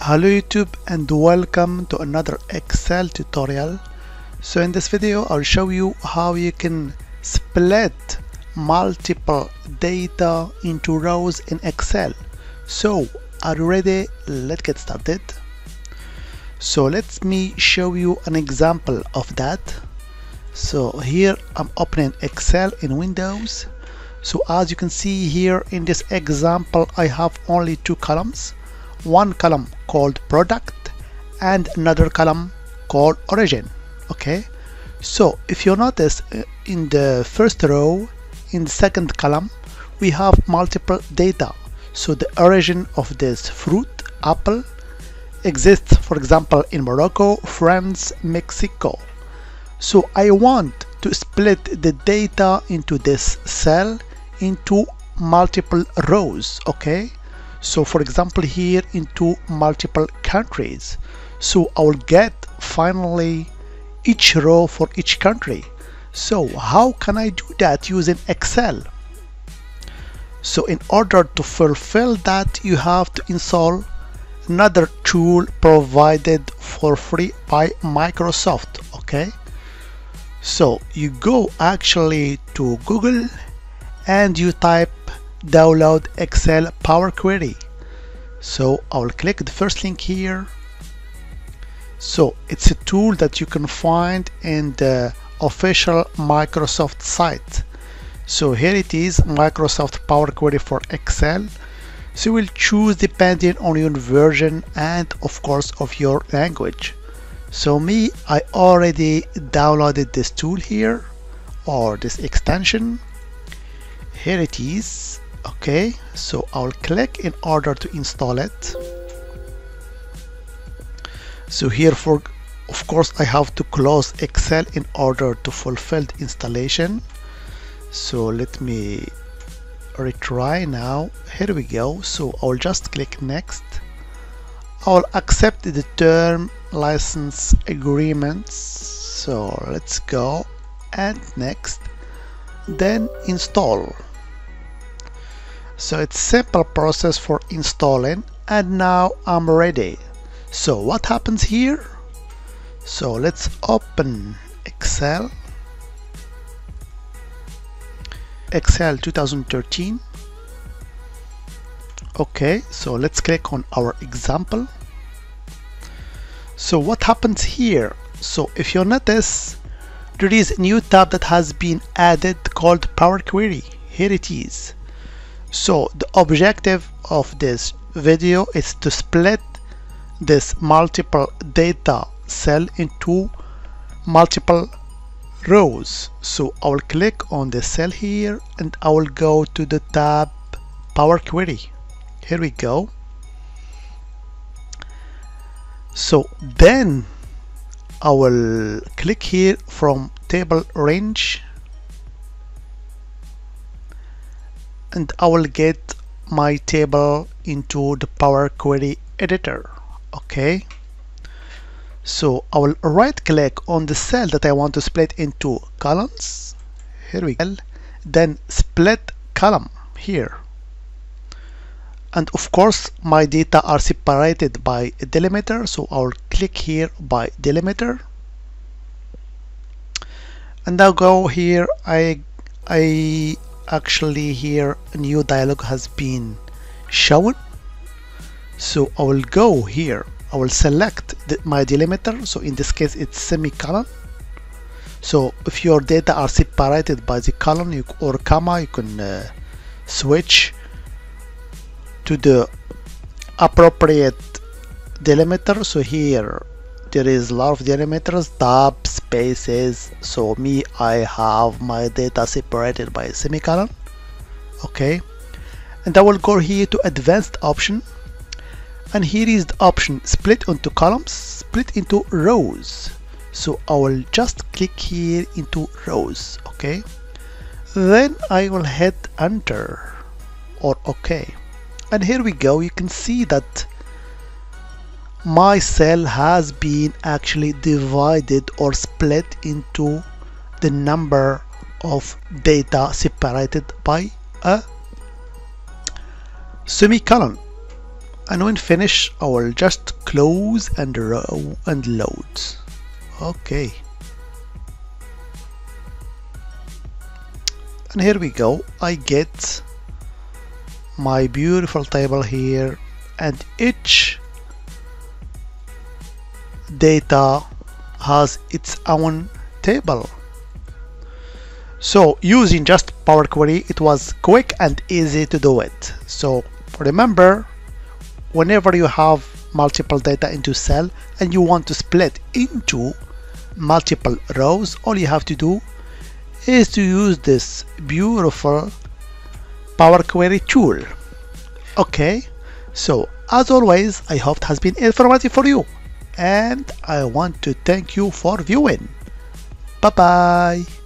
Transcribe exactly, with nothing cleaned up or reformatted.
Hello YouTube and welcome to another Excel tutorial. So in this video I'll show you how you can split multiple data into rows in Excel. So are you ready? Let's get started. So let me show you an example of that. So here I'm opening Excel in Windows. So as you can see here in this example I have only two columns. One column called product and another column called origin. Okay, so if you notice in the first row, in the second column, we have multiple data. So the origin of this fruit, apple, exists, for example, in Morocco, France, Mexico. So I want to split the data into this cell into multiple rows. Okay, so for example here into multiple countries. So I will get finally each row for each country. So how can I do that using Excel? So in order to fulfill that, you have to install another tool provided for free by Microsoft. Okay, so you go actually to Google and you type download Excel Power Query. So I'll click the first link here. So it's a tool that you can find in the official Microsoft site. So here it is, Microsoft Power Query for Excel. So you will choose depending on your version and of course of your language. So me, I already downloaded this tool here, or this extension. Here it is. Okay, so I'll click in order to install it. So here, for of course I have to close Excel in order to fulfill the installation. So let me retry now. Here we go. So I'll just click next. I'll accept the term license agreements. So let's go and next, then install. So it's simple process for installing, and now I'm ready. So what happens here? So let's open Excel. Excel twenty thirteen. Okay, so let's click on our example. So what happens here? So if you notice, there is a new tab that has been added called Power Query. Here it is. So the objective of this video is to split this multiple data cell into multiple rows. So I will click on the cell here and I will go to the tab Power Query. Here we go. So then I will click here from table range and I will get my table into the Power Query editor. Okay, so I will right click on the cell that I want to split into columns. Here we go, then split column here, and of course my data are separated by a delimiter. So I will click here by delimiter and I'll go here. I I actually here a new dialog has been shown. So I will go here, I will select the, my delimiter. So in this case it's semicolon. So if your data are separated by the colon you, or comma, you can uh, switch to the appropriate delimiter. So here there is a lot of delimiters, tab, spaces. So me, I have my data separated by a semicolon. Okay, and I will go here to advanced option, and here is the option split into columns, split into rows. So I will just click here into rows. Okay, then I will hit enter or okay, and here we go. You can see that my cell has been actually divided or split into the number of data separated by a semicolon. And when finished, I will just close and row and load. Okay. And here we go. I get my beautiful table here, and each data has its own table. So using just Power Query, it was quick and easy to do it. So remember, whenever you have multiple data into cell and you want to split into multiple rows, all you have to do is to use this beautiful Power Query tool. Okay, so as always, I hope it has been informative for you, and I want to thank you for viewing. Bye bye.